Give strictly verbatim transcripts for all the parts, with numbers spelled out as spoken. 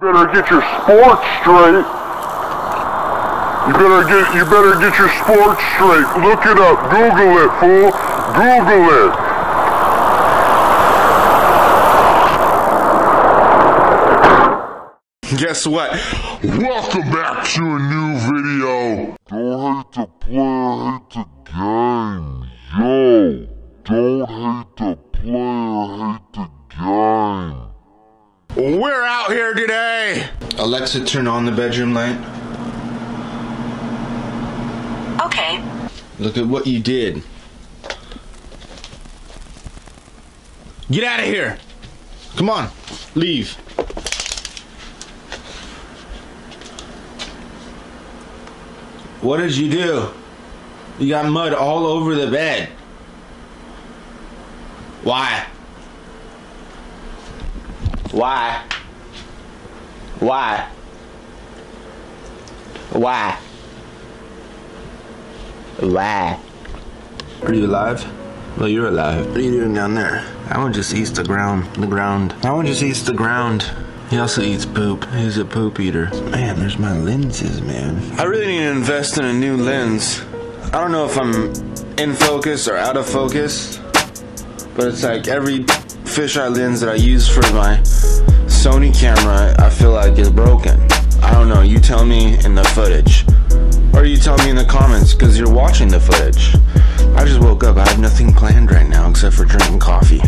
You better get your sports straight. You better get you better get your sports straight. Look it up. Google it, fool. Google it. Guess what? Welcome back to a new video. Don't hate the player, hate the game. Yo, don't hate the player, hate the game. We're out here today. Alexa, turn on the bedroom light. Okay. Look at what you did. Get out of here. Come on, leave. What did you do? You got mud all over the bed. Why? Why? Why? Why? Why? Are you alive? Well, you're alive. What are you doing down there? That one just eats the ground. The ground. That one just eats the ground. He also eats poop. He's a poop eater. Man, there's my lenses, man. I really need to invest in a new lens. I don't know if I'm in focus or out of focus, but it's like every fisheye lens that I use for my Sony camera, I feel like is broken. I don't know, you tell me in the footage. Or you tell me in the comments, because you're watching the footage. I just woke up, I have nothing planned right now except for drinking coffee.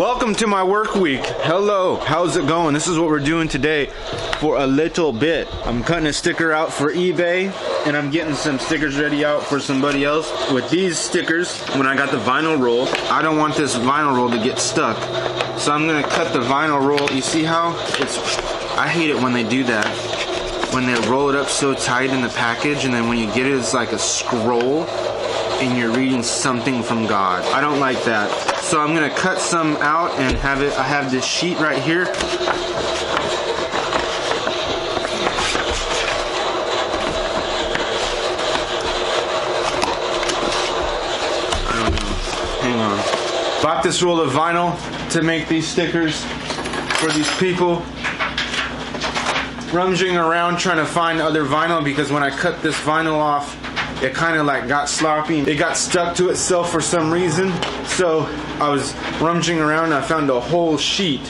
Welcome to my work week. Hello, how's it going? This is what we're doing today for a little bit. I'm cutting a sticker out for eBay, and I'm getting some stickers ready out for somebody else. With these stickers, when I got the vinyl roll, I don't want this vinyl roll to get stuck. So I'm gonna cut the vinyl roll. You see how it's, I hate it when they do that. When they roll it up so tight in the package, and then when you get it, it's like a scroll, and you're reading something from God. I don't like that. So I'm gonna cut some out and have it, I have this sheet right here. Bought this roll of vinyl to make these stickers for these people. Rummaging around trying to find other vinyl, because when I cut this vinyl off, it kind of like got sloppy. It got stuck to itself for some reason. So I was rummaging around and I found a whole sheet.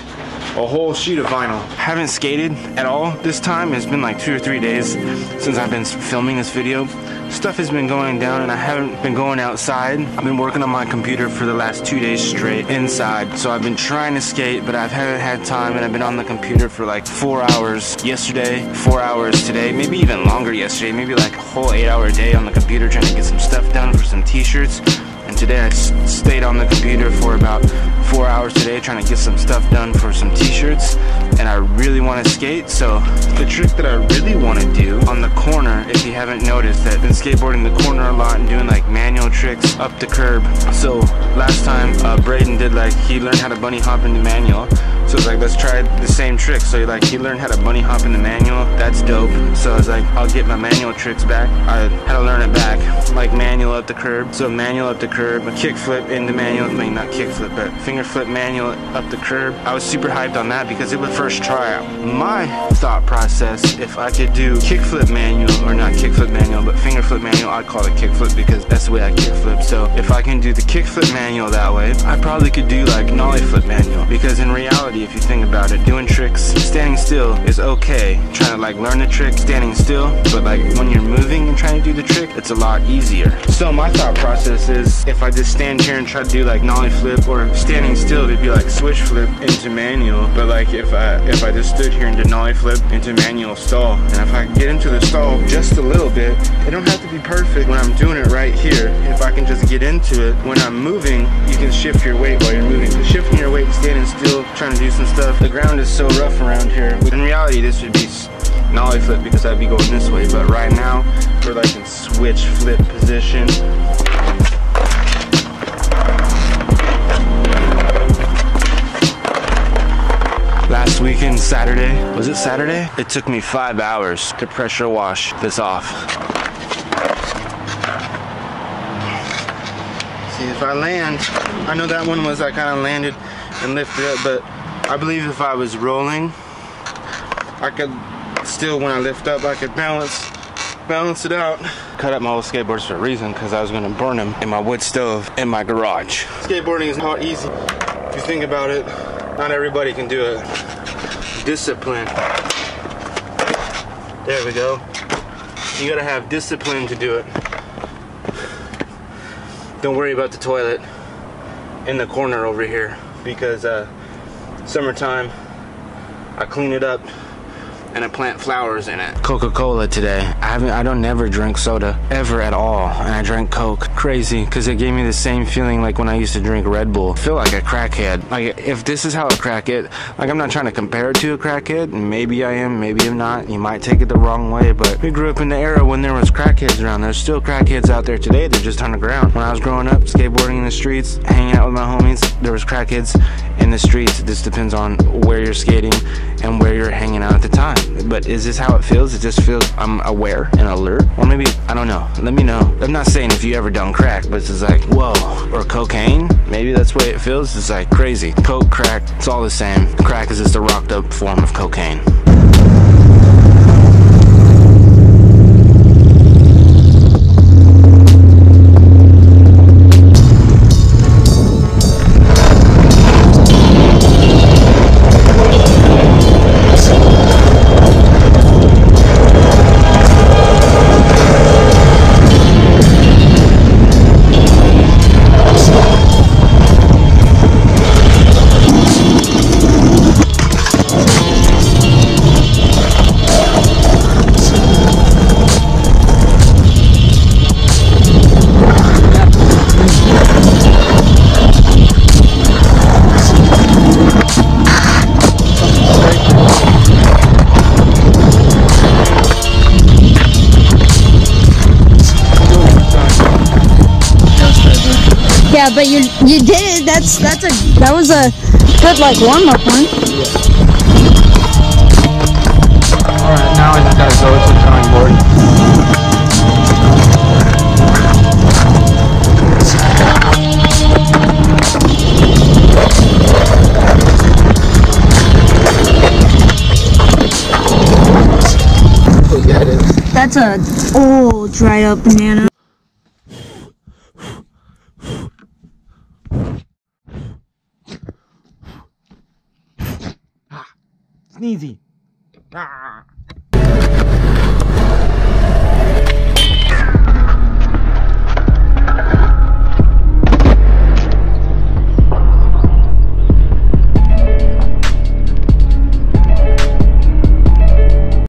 A whole sheet of vinyl. I haven't skated at all this time. It's been like two or three days since I've been filming this video. Stuff has been going down and I haven't been going outside. I've been working on my computer for the last two days straight inside. So I've been trying to skate, but I haven't had time, and I've been on the computer for like four hours yesterday, four hours today, maybe even longer yesterday, maybe like a whole eight hour day on the computer trying to get some stuff done for some t-shirts. And today I stayed on the computer for about four hours today trying to get some stuff done for some t-shirts, and I really want to skate. So the trick that I really want to do on the corner, if you haven't noticed, that I've been skateboarding the corner a lot and doing like manual tricks up the curb. So last time uh, Braden did like, he learned how to bunny hop into manual. So I was like, let's try the same trick. So like he learned how to bunny hop in the manual. That's dope. So I was like, I'll get my manual tricks back. I had to learn it back. Like manual up the curb. So manual up the curb, a kick flip into manual. I mean, not kick flip, but finger flip manual up the curb. I was super hyped on that because it was first tryout. My thought process, if I could do kick flip manual, or not kick flip manual, but finger flip manual, I'd call it kick flip because that's the way I kick flip. So if I can do the kick flip manual that way, I probably could do like nollie flip manual, because in reality, if you think about it, doing tricks standing still is okay. Trying to like learn the trick standing still, but like when you're moving and trying to do the trick, it's a lot easier. So my thought process is, if I just stand here and try to do like nollie flip or standing still, it'd be like switch flip into manual. But like if I if I just stood here and did nollie flip into manual stall, and if I get into the stall just a little bit, it don't have to be perfect when I'm doing it right here. If I can just get into it when I'm moving, you can shift your weight while you're moving. So shifting your weight, standing still, trying to do some stuff. The ground is so rough around here. In reality, this would be nollie flip because I'd be going this way, but right now we're like in switch flip position. Last weekend, Saturday, was it Saturday? It took me five hours to pressure wash this off. See, if I land, I know that one was, I kind of landed and lifted up, but I believe if I was rolling I could still, when I lift up, I could balance balance it out. Cut up my old skateboards for a reason, because I was going to burn them in my wood stove in my garage. Skateboarding is not easy. If you think about it, not everybody can do it. Discipline. There we go. You gotta have discipline to do it. Don't worry about the toilet in the corner over here, because uh, summertime, I clean it up and I plant flowers in it. Coca-Cola today. I haven't, I don't never drink soda ever at all, and I drank Coke. Crazy, because it gave me the same feeling like when I used to drink Red Bull. I feel like a crackhead. Like, if this is how a crackhead, like, I'm not trying to compare it to a crackhead. Maybe I am, maybe I'm not. You might take it the wrong way, but we grew up in the era when there was crackheads around. There's still crackheads out there today. They're just on the ground. When I was growing up, skateboarding in the streets, hanging out with my homies, there was crackheads in the streets. This depends on where you're skating and where you're hanging out at the time. But is this how it feels? It just feels I'm aware and alert. Or maybe, I don't know. Let me know. I'm not saying if you ever done crack, but it's just like, whoa. Or cocaine? Maybe that's the way it feels. It's like crazy. Coke, crack, it's all the same. Crack is just a rocked up form of cocaine. Yeah, but you you did it. That's that's a that was a good like warm up one. Yeah. All right, now I just gotta go to the drawing board. Oh yeah, it is. That's a old dried up banana. Sneezy. Ah.